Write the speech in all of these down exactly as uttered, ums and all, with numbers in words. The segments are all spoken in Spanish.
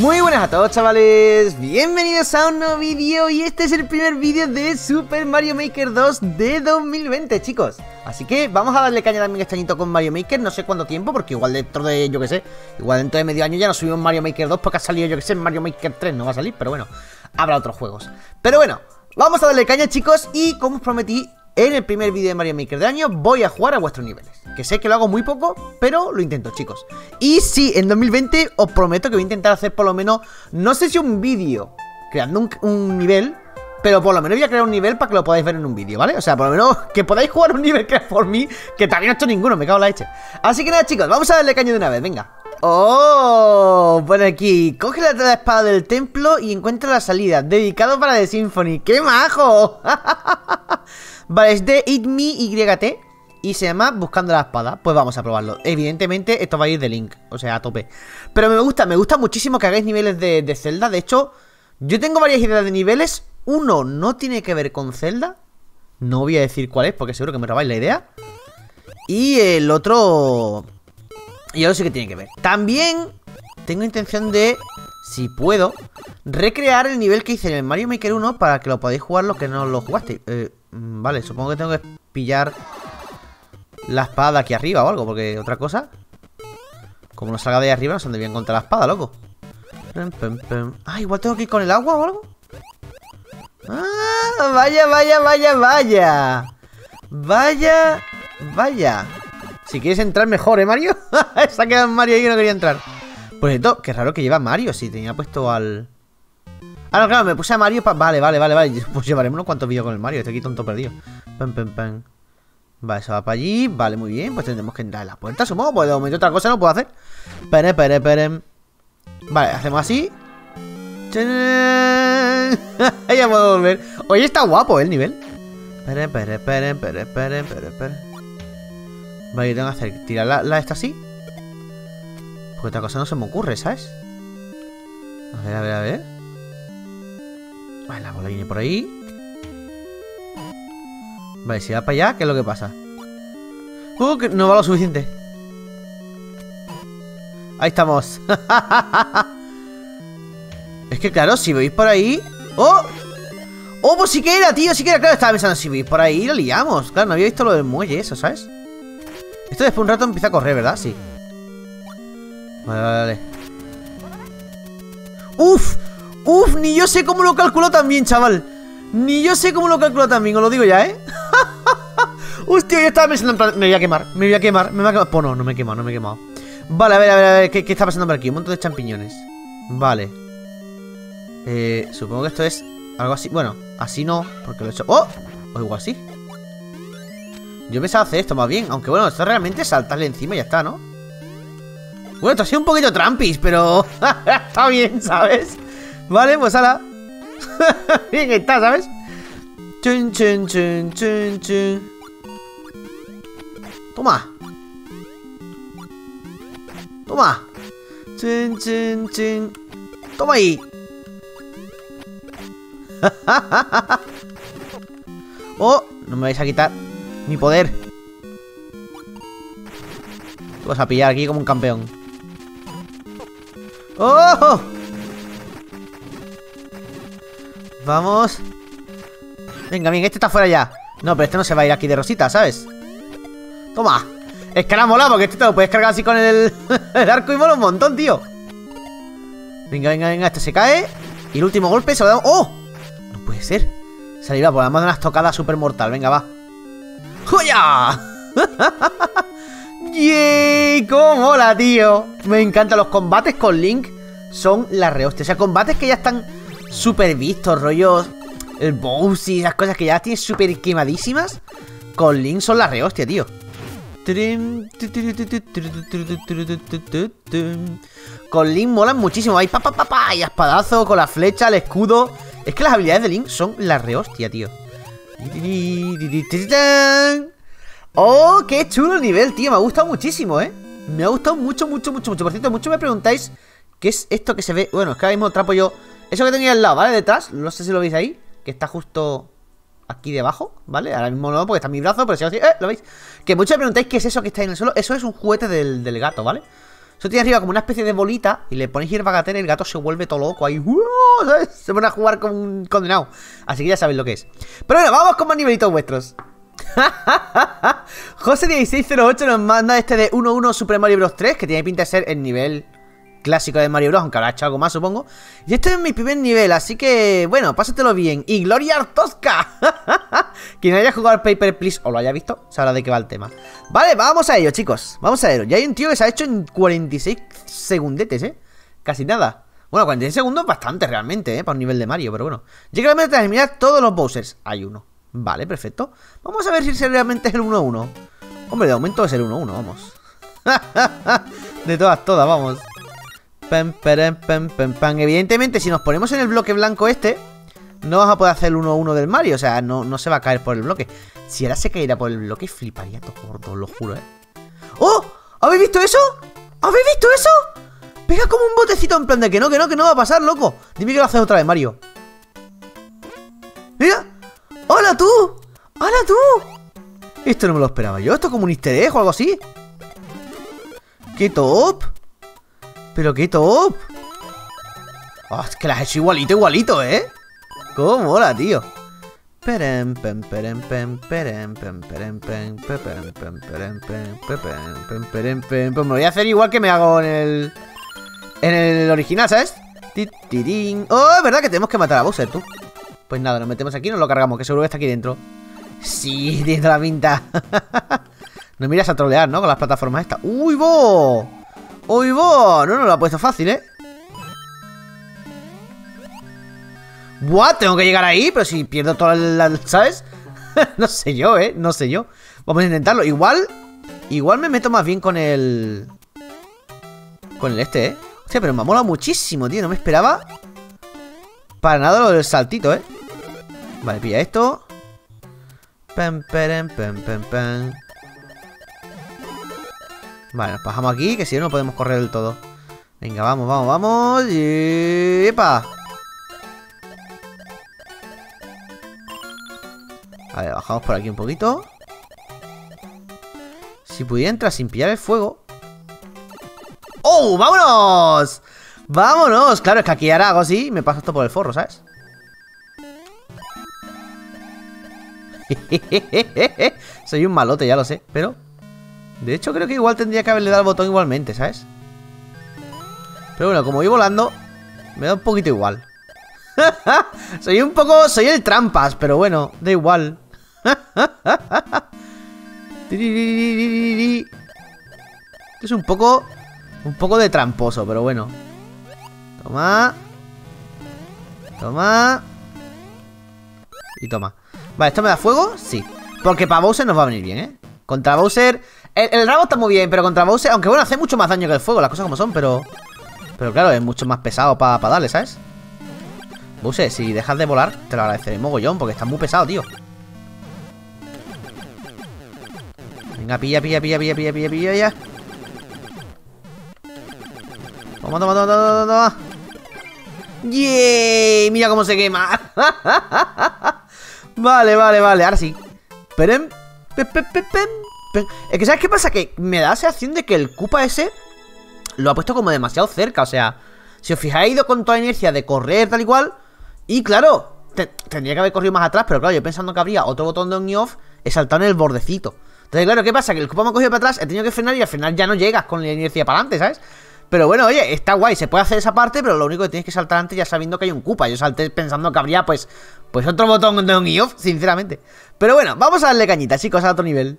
Muy buenas a todos, chavales, bienvenidos a un nuevo vídeo. Y este es el primer vídeo de Super Mario Maker dos de dos mil veinte, chicos. Así que vamos a darle caña también a este añito con Mario Maker, no sé cuánto tiempo, porque igual dentro de, yo que sé, igual dentro de medio año ya no subimos Mario Maker dos, porque ha salido, yo que sé, Mario Maker tres no va a salir, pero bueno, habrá otros juegos. Pero bueno, vamos a darle caña, chicos, y como os prometí en el primer vídeo de Mario Maker de año, voy a jugar a vuestros niveles. Que sé que lo hago muy poco, pero lo intento, chicos. Y sí, en dos mil veinte os prometo que voy a intentar hacer por lo menos, no sé si un vídeo creando un, un nivel, pero por lo menos voy a crear un nivel para que lo podáis ver en un vídeo, ¿vale? O sea, por lo menos que podáis jugar un nivel creado por mí, que todavía no he hecho ninguno, me cago en la leche. Así que nada, chicos, vamos a darle caña de una vez, venga. Oh, bueno, aquí coge la otra espada del templo y encuentra la salida. Dedicado para The Symphony. ¡Qué majo! Vale, es de Eat Me Y T y se llama Buscando la espada. Pues vamos a probarlo. Evidentemente esto va a ir de Link, o sea, a tope. Pero me gusta, me gusta muchísimo que hagáis niveles de, de Zelda. De hecho, yo tengo varias ideas de niveles. Uno no tiene que ver con Zelda. No voy a decir cuál es porque seguro que me robáis la idea. Y el otro... y ahora sí que tiene que ver. También tengo intención de, si puedo, recrear el nivel que hice en el Mario Maker uno para que lo podáis jugar los que no lo jugasteis. eh, Vale, supongo que tengo que pillar la espada de aquí arriba o algo, porque otra cosa, como no salga de ahí arriba, no sé dónde voy a encontrar la espada, loco. Ah, igual tengo que ir con el agua o algo. Ah, vaya, vaya, vaya, vaya. Vaya, vaya. Si quieres entrar mejor, ¿eh, Mario? Se ha quedado Mario ahí y no quería entrar. Por cierto, qué raro que lleva Mario. Si tenía puesto al... ah, no, claro, me puse a Mario para... Vale, vale, vale, vale. Pues llevaremos unos cuantos vídeos con el Mario. Estoy aquí tonto perdido. Pam, pam, pam. Vale, se va para allí. Vale, muy bien. Pues tendremos que entrar en la puerta, supongo. Pues de momento otra cosa no puedo hacer. Pere, pere, pere. Vale, hacemos así. ¡Tarán! Ya puedo volver. Oye, está guapo, ¿eh, el nivel? Pere, pere, pere, pere, pere, pere, pere. Vale, tengo que hacer tirar la, la esta así. Porque otra cosa no se me ocurre, ¿sabes? A ver, a ver, a ver. Vale, la bola viene por ahí. Vale, si va para allá, ¿qué es lo que pasa? Uh, que no va lo suficiente. Ahí estamos. Es que claro, si veis por ahí... ¡Oh! ¡Oh, pues sí que era, tío! Sí que era, claro, estaba pensando, si veis por ahí, lo liamos. Claro, no había visto lo del muelle eso, ¿sabes? Esto después de un rato empieza a correr, ¿verdad? Sí. Vale, vale, vale. ¡Uf! ¡Uf! Ni yo sé cómo lo calculó también, chaval. Ni yo sé cómo lo calculó también, os lo digo ya, ¿eh? Hostia, yo estaba pensando en plan... Me voy a quemar, me voy a quemar, me voy a quemar. Pues no, no me he quemado, no me he quemado. Vale, a ver, a ver, a ver. ¿Qué, qué está pasando por aquí? Un montón de champiñones. Vale. Eh, supongo que esto es algo así. Bueno, así no, porque lo he hecho... ¡Oh! O igual sí. Yo pensaba hacer esto más bien, aunque bueno, esto realmente es saltarle encima y ya está, ¿no? Bueno, esto ha sido un poquito trampis, pero... está bien, ¿sabes? Vale, pues ala. Bien está, ¿sabes? Chun, chun, chun, chun, chun. Toma. Toma. Chun, chun, chun. Toma ahí. Oh, no me vais a quitar mi poder. Tú vas a pillar aquí como un campeón. ¡Oh! Vamos. Venga, bien, este está fuera ya. No, pero este no se va a ir aquí de rosita, ¿sabes? Toma. Es que la mola, porque este te lo puedes cargar así con el, el arco y mola un montón, tío. Venga, venga, venga, este se cae. Y el último golpe se lo damos. ¡Oh! No puede ser. Se le iba por la mano de unas tocadas super mortal. Venga, va. ¡Joya! ¡Yay! ¡Cómo mola, tío! Me encantan los combates con Link. Son la rehostia. O sea, combates que ya están súper vistos. Rollos, el Bowser y esas cosas que ya las tienes súper quemadísimas. Con Link son la rehostia, tío. Con Link molan muchísimo. Hay pa, pa, pa, pa, y espadazo, con la flecha, el escudo. Es que las habilidades de Link son la rehostia, tío. ¡Oh, qué chulo el nivel, tío! Me ha gustado muchísimo, ¿eh? Me ha gustado mucho, mucho, mucho, mucho. Por cierto, muchos me preguntáis qué es esto que se ve. Bueno, es que ahora mismo trapo yo. Eso que tenía al lado, ¿vale? Detrás, no sé si lo veis ahí, que está justo aquí debajo, ¿vale? Ahora mismo no, porque está en mi brazo, pero si no, así, ¡eh! ¿Lo veis? Que muchos me preguntáis qué es eso que está ahí en el suelo. Eso es un juguete del, del gato, ¿vale? Eso tiene arriba como una especie de bolita y le ponéis hierba gatera y el gato se vuelve todo loco ahí. ¡Uh! ¿Sabes? Se van a jugar con un condenado. Así que ya sabéis lo que es. Pero bueno, vamos con más nivelitos vuestros. José dieciséis cero ocho nos manda este de uno uno Super Mario Bros tres, que tiene pinta de ser el nivel clásico de Mario Bros, aunque habrá hecho algo más, supongo. Y este es mi primer nivel, así que bueno, pásatelo bien. Y Gloria Tosca. Quien haya jugado al Paper Please o lo haya visto, sabrá de qué va el tema. Vale, vamos a ello, chicos. Vamos a ello. Ya hay un tío que se ha hecho en cuarenta y seis segundetes, ¿eh? Casi nada. Bueno, cuarenta y seis segundos bastante realmente, ¿eh? Para un nivel de Mario, pero bueno. Llega la meta de terminar todos los Bowsers. Hay uno. Vale, perfecto. Vamos a ver si realmente es el uno uno. Hombre, de momento es el uno uno, vamos. De todas, todas, vamos. Pam, pam, pam, pam, pam. Evidentemente, si nos ponemos en el bloque blanco este, no vas a poder hacer el uno uno del Mario. O sea, no, no se va a caer por el bloque. Si ahora se caerá por el bloque, fliparía todo gordo, lo juro, ¿eh? ¡Oh! ¿Habéis visto eso? ¿Habéis visto eso? Pega como un botecito en plan de que no, que no, que no va a pasar, loco. Dime que lo haces otra vez, Mario. ¡Mira! ¡Hola tú! ¡Hola tú! Esto no me lo esperaba yo. Esto es como un easter egg o algo así. ¡Qué top! ¡Pero qué top! Oh, es que las he hecho igualito, igualito, ¿eh? ¡Cómo mola, tío! Me lo voy a hacer igual que me hago en el... en el original, ¿sabes? ¡Oh, es verdad que tenemos que matar a Bowser, tú! Pues nada, nos metemos aquí y nos lo cargamos, que seguro que está aquí dentro. ¡Sí! Tiene toda la pinta. No miras a trolear, ¿no? Con las plataformas estas. ¡Uy, bo! ¡Uy, bo! No, no lo ha puesto fácil, ¿eh? ¡Buah! Tengo que llegar ahí, pero si pierdo toda la... ¿sabes? No sé yo, ¿eh? No sé yo. Vamos a intentarlo. Igual... Igual me meto más bien con el... con el este, ¿eh? Hostia, pero me ha molado muchísimo, tío. No me esperaba para nada lo del saltito, ¿eh? Vale, pilla esto. Pam, pam, pam, pam, pam. Vale, nos bajamos aquí, que si no, no podemos correr del todo. Venga, vamos, vamos, vamos. ¡Epa! A ver, bajamos por aquí un poquito. Si pudiera entrar sin pillar el fuego. ¡Oh! ¡Vámonos! ¡Vámonos! Claro, es que aquí ahora hago así y me paso esto por el forro, ¿sabes? Soy un malote, ya lo sé, pero... de hecho, creo que igual tendría que haberle dado el botón igualmente, ¿sabes? Pero bueno, como voy volando, me da un poquito igual. Soy un poco... soy el trampas, pero bueno, da igual. Esto es un poco... un poco de tramposo, pero bueno. Toma. Toma. Y toma. Vale, ¿esto me da fuego? Sí. Porque para Bowser nos va a venir bien, ¿eh? Contra Bowser... El, el rabo está muy bien, pero contra Bowser... aunque bueno, hace mucho más daño que el fuego, las cosas como son, pero... pero claro, es mucho más pesado para pa darle, ¿sabes? Bowser, si dejas de volar, te lo agradeceré mogollón, porque estás muy pesado, tío. Venga, pilla, pilla, pilla, pilla, pilla, pilla, pilla, ya. Toma, toma, toma, toma, toma. ¡Yey! Mira cómo se quema. Vale, vale, vale, ahora sí. Pero... es que ¿sabes qué pasa? Que me da la sensación de que el Koopa ese lo ha puesto como demasiado cerca. O sea, si os fijáis, ha ido con toda la inercia de correr tal y cual. Y claro, te tendría que haber corrido más atrás. Pero claro, yo pensando que habría otro botón de on y off, he saltado en el bordecito. Entonces claro, ¿qué pasa? Que el Koopa me ha cogido para atrás, he tenido que frenar y al final ya no llegas con la inercia para adelante, ¿sabes? Pero bueno, oye, está guay, se puede hacer esa parte, pero lo único que tienes que saltar antes ya sabiendo que hay un Koopa. Yo salté pensando que habría, pues, pues otro botón de on y off, sinceramente. Pero bueno, vamos a darle cañita, chicos, a otro nivel.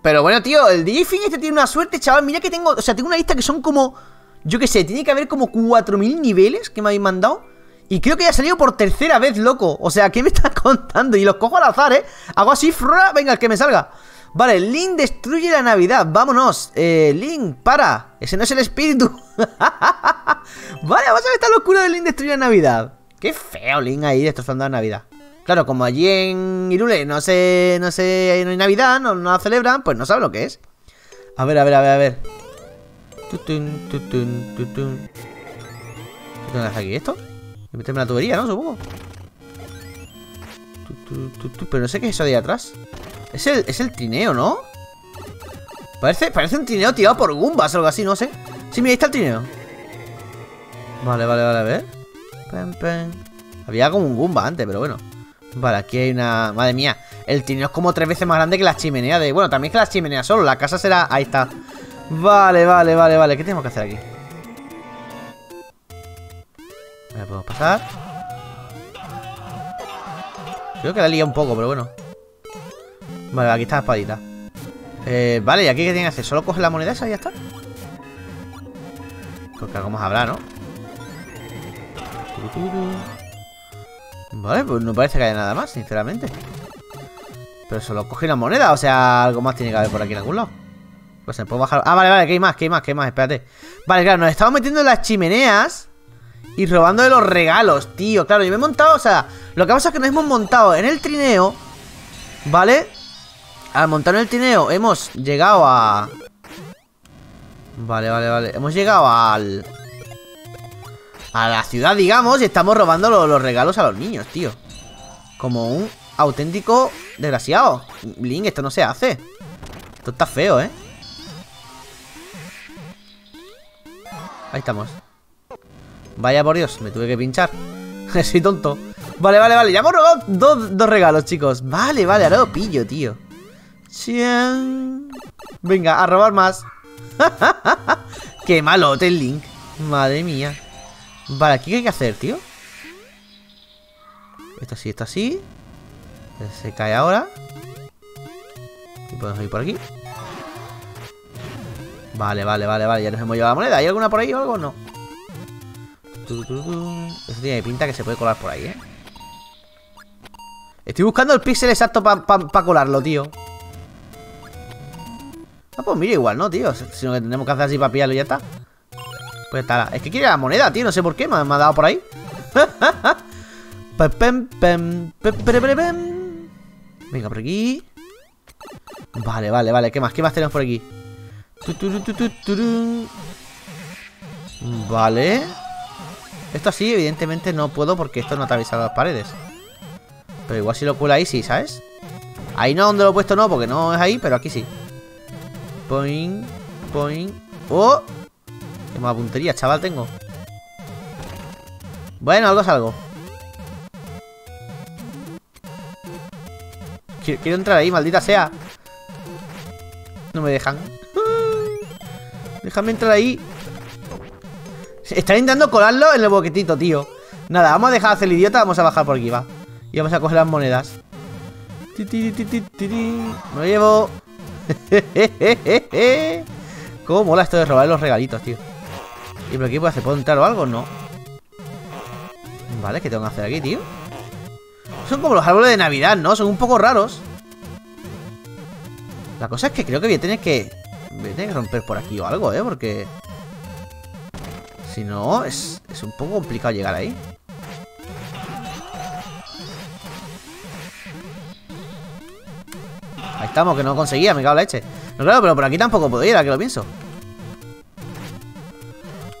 Pero bueno, tío, el D J Finn este tiene una suerte, chaval. Mira que tengo, o sea, tengo una lista que son como, yo qué sé, tiene que haber como cuatro mil niveles que me habéis mandado. Y creo que ya ha salido por tercera vez, loco. O sea, ¿qué me estás contando? Y los cojo al azar, ¿eh? Hago así, frra, venga, el que me salga. Vale, Link destruye la Navidad. Vámonos, eh, Link, para. Ese no es el espíritu. Vale, vamos a ver esta locura de Link destruye la Navidad. Qué feo Link ahí destrozando la Navidad. Claro, como allí en Irule no sé, no sé, no hay Navidad, no, no la celebran, pues no sabe lo que es. A ver, a ver, a ver, a ver. Tutun, tutun, tutun. ¿Qué tengo que hacer aquí esto? Y meterme en la tubería, ¿no? Supongo. Tutun, tutun. Pero no sé qué es eso de ahí atrás. Es el, es el trineo, ¿no? Parece, parece un trineo tirado por Goombas o algo así, no sé. Sí, mira, ahí está el trineo. Vale, vale, vale, a ver. Pen, pen. Había como un Goomba antes, pero bueno. Vale, aquí hay una... Madre mía, el trineo es como tres veces más grande que la chimenea de... Bueno, también que las chimeneas solo, la casa será... Ahí está. Vale, vale, vale, vale. ¿Qué tenemos que hacer aquí? Vale, podemos pasar. Creo que la lié un poco, pero bueno. Vale, aquí está la espadita. Eh, vale, ¿y aquí qué tiene que hacer? ¿Solo coge la moneda esa y ya está? Porque algo más habrá, ¿no? Vale, pues no parece que haya nada más, sinceramente. Pero solo coge una moneda, o sea, algo más tiene que haber por aquí en algún lado. Pues se puede bajar... Ah, vale, vale, que hay más, que hay más, que hay más, espérate. Vale, claro, nos estamos metiendo en las chimeneas y robando de los regalos, tío. Claro, yo me he montado, o sea, lo que pasa es que nos hemos montado en el trineo, ¿vale? Al montar en el trineo hemos llegado a... Vale, vale, vale, hemos llegado al... a la ciudad, digamos, y estamos robando los, los regalos a los niños, tío. Como un auténtico desgraciado. Link, esto no se hace. Esto está feo, ¿eh? Ahí estamos. Vaya por Dios, me tuve que pinchar. Soy tonto. Vale, vale, vale, ya hemos robado dos, dos regalos, chicos. Vale, vale, ahora lo pillo, tío. Chien. Venga, a robar más. Qué malote el Link. Madre mía. Vale, ¿aquí qué hay que hacer, tío? Esto sí, esto sí. Se cae ahora. Y podemos ir por aquí. Vale, vale, vale, vale. Ya nos hemos llevado la moneda. ¿Hay alguna por ahí o algo? No. Eso tiene pinta que se puede colar por ahí, ¿eh? Estoy buscando el píxel exacto para pa, pa colarlo, tío. Ah, pues mira, igual, ¿no, tío? Sino que tenemos que hacer así para pillarlo y ya está. Pues está, es que quiere la moneda, tío, no sé por qué, me ha, me ha dado por ahí. Venga, por aquí. Vale, vale, vale, ¿qué más? ¿Qué más tenemos por aquí? Vale. Esto sí, evidentemente no puedo porque esto no atraviesa las paredes. Pero igual si lo cuelo ahí sí, ¿sabes? Ahí no, donde lo he puesto no, porque no es ahí, pero aquí sí. Point, point. ¡Oh! Qué mala puntería, chaval, tengo. Bueno, algo es algo. Quiero, quiero entrar ahí, maldita sea. No me dejan. Déjame entrar ahí. Está intentando colarlo en el boquetito, tío. Nada, vamos a dejar de hacer el idiota. Vamos a bajar por aquí, va. Y vamos a coger las monedas. Me lo llevo. Cómo mola esto de robar los regalitos, tío. ¿Y por aquí puedo hacer? ¿Puedo entrar o algo? No. Vale, ¿qué tengo que hacer aquí, tío? Son como los árboles de Navidad, ¿no? Son un poco raros. La cosa es que creo que voy a tener que... Voy a tener que romper por aquí o algo, ¿eh? Porque... Si no, es, es un poco complicado llegar ahí. Ahí estamos, que no conseguía, me cago en la leche. No, claro, pero por aquí tampoco puedo ir, a que lo pienso.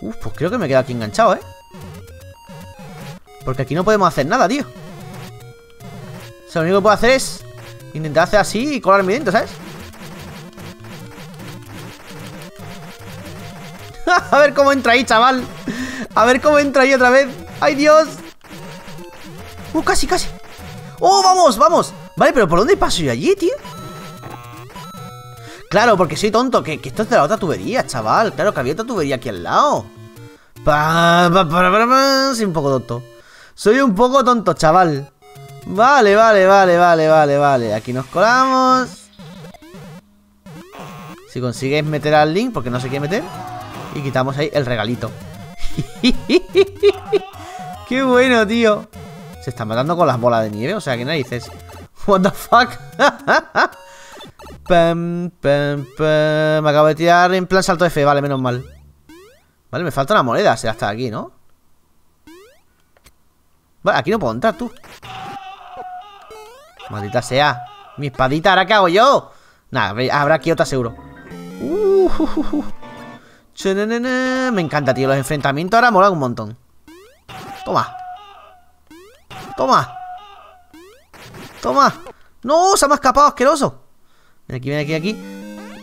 Uf, pues creo que me quedo aquí enganchado, ¿eh? Porque aquí no podemos hacer nada, tío. O sea, lo único que puedo hacer es intentar hacer así y colarme dentro, ¿sabes? A ver cómo entra ahí, chaval. A ver cómo entra ahí otra vez. ¡Ay, Dios! Uh, casi, casi. ¡Oh, vamos, vamos! Vale, pero ¿por dónde paso yo allí, tío? Claro, porque soy tonto, que, que esto es de la otra tubería, chaval. Claro, que había otra tubería aquí al lado. Pa, pa, pa, pa, pa. Soy un poco tonto. Soy un poco tonto, chaval. Vale, vale, vale, vale, vale, vale. Aquí nos colamos. Si consigues meter al Link, porque no sé qué meter. Y quitamos ahí el regalito. ¡Qué bueno, tío! Se están matando con las bolas de nieve, o sea, ¿qué narices? What the fuck? Pem, pem, pem. Me acabo de tirar en plan salto F, vale, menos mal. Vale, me falta una moneda, será hasta aquí, ¿no? Vale, aquí no puedo entrar, tú. Maldita sea. Mi espadita, ¿ahora qué hago yo? Nada, habrá aquí otra seguro. Uh, uh, uh, uh. Me encanta, tío, los enfrentamientos ahora molan un montón. Toma. Toma. Toma. No, se me ha escapado, asqueroso. Ven aquí, ven aquí, aquí.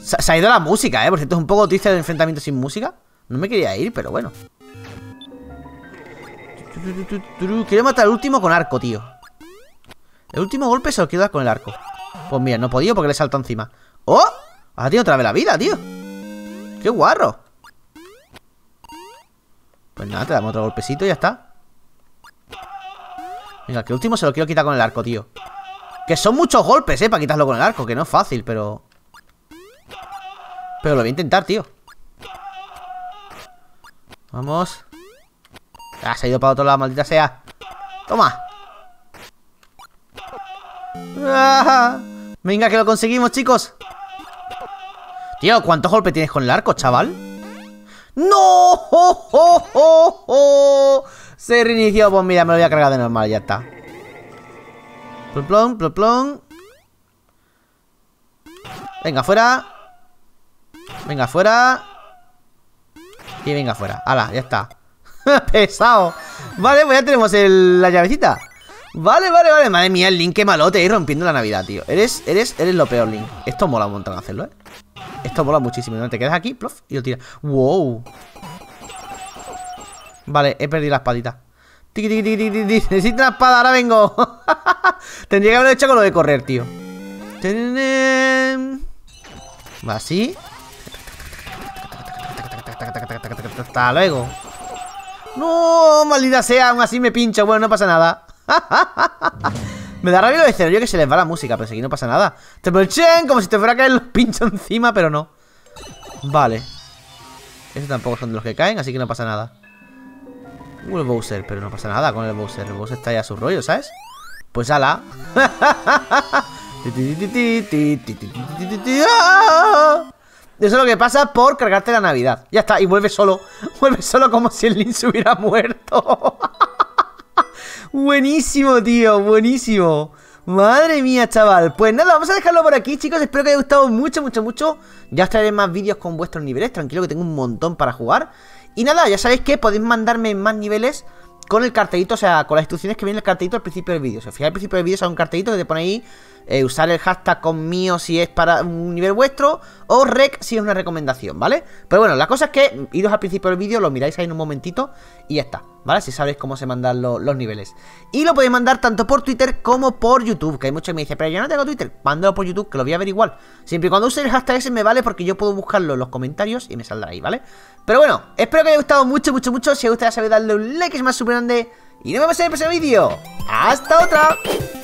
Se, se ha ido la música, eh. Por cierto, es un poco triste el enfrentamiento sin música. No me quería ir, pero bueno. Quiero matar al último con arco, tío. El último golpe se lo quiero dar con el arco. Pues mira, no he podido porque le salto encima. ¡Oh! Ahora tiene otra vez la vida, tío. ¡Qué guarro! Pues nada, te damos otro golpecito y ya está. Venga, que el último se lo quiero quitar con el arco, tío. Que son muchos golpes, eh, para quitarlo con el arco. Que no es fácil, pero... Pero lo voy a intentar, tío. Vamos. Ah, se ha ido para otro lado, maldita sea. Toma. Ah, venga, que lo conseguimos, chicos. Tío, ¿cuántos golpes tienes con el arco, chaval? ¡No! ¡Oh, oh, oh, oh! Se reinició. Pues mira, me lo voy a cargar de normal, ya está. Plum, plum, plum, plum. Venga, fuera. Venga, fuera. Y venga, fuera. ¡Hala! Ya está. Pesado. Vale, pues ya tenemos el, la llavecita. Vale, vale, vale. Madre mía, el Link, qué malote. Ir rompiendo la Navidad, tío. Eres, eres, eres lo peor, Link. Esto mola un montón hacerlo, eh. Esto mola muchísimo. No te quedas aquí, plof, y lo tiras. ¡Wow! Vale, he perdido la espadita. Tiki, tiki, tiki, tiki, tiki. Necesito una espada, ahora vengo. Tendría que haberlo hecho con lo de correr, tío. Va así. Hasta luego. No, maldita sea, aún así me pincho. Bueno, no pasa nada. Me da rabia lo de cero, yo que se les va la música, pero si aquí no pasa nada. Te perchen como si te fuera a caer los pinchos encima, pero no. Vale. Esos tampoco son de los que caen, así que no pasa nada. Uh, el Bowser, pero no pasa nada con el Bowser. El Bowser está ya a su rollo, ¿sabes? Pues ala. Eso es lo que pasa por cargarte la Navidad. Ya está, y vuelve solo. Vuelve solo como si el Link se hubiera muerto. Buenísimo, tío, buenísimo. Madre mía, chaval. Pues nada, vamos a dejarlo por aquí, chicos. Espero que os haya gustado mucho, mucho, mucho. Ya os traeré más vídeos con vuestros niveles. Tranquilo, que tengo un montón para jugar. Y nada, ya sabéis que podéis mandarme más niveles con el cartelito, o sea, con las instrucciones que viene el cartelito al principio del vídeo. Si os fijáis al principio del vídeo, sale un cartelito que te pone ahí eh, usar el hashtag conmigo si es para un nivel vuestro, o rec si es una recomendación, ¿vale? Pero bueno, la cosa es que iros al principio del vídeo, lo miráis ahí en un momentito y ya está, ¿vale? Si sabéis cómo se mandan lo, los niveles. Y lo podéis mandar tanto por Twitter como por YouTube, que hay muchos que me dicen, pero yo no tengo Twitter, mándalo por YouTube, que lo voy a averiguar. Siempre y cuando use el hashtag ese me vale, porque yo puedo buscarlo en los comentarios y me saldrá ahí, ¿vale? Pero bueno, espero que os haya gustado mucho, mucho, mucho. Si os gusta, ya sabéis, darle un like, es más súper grande. Y nos vemos en el próximo vídeo. ¡Hasta otra!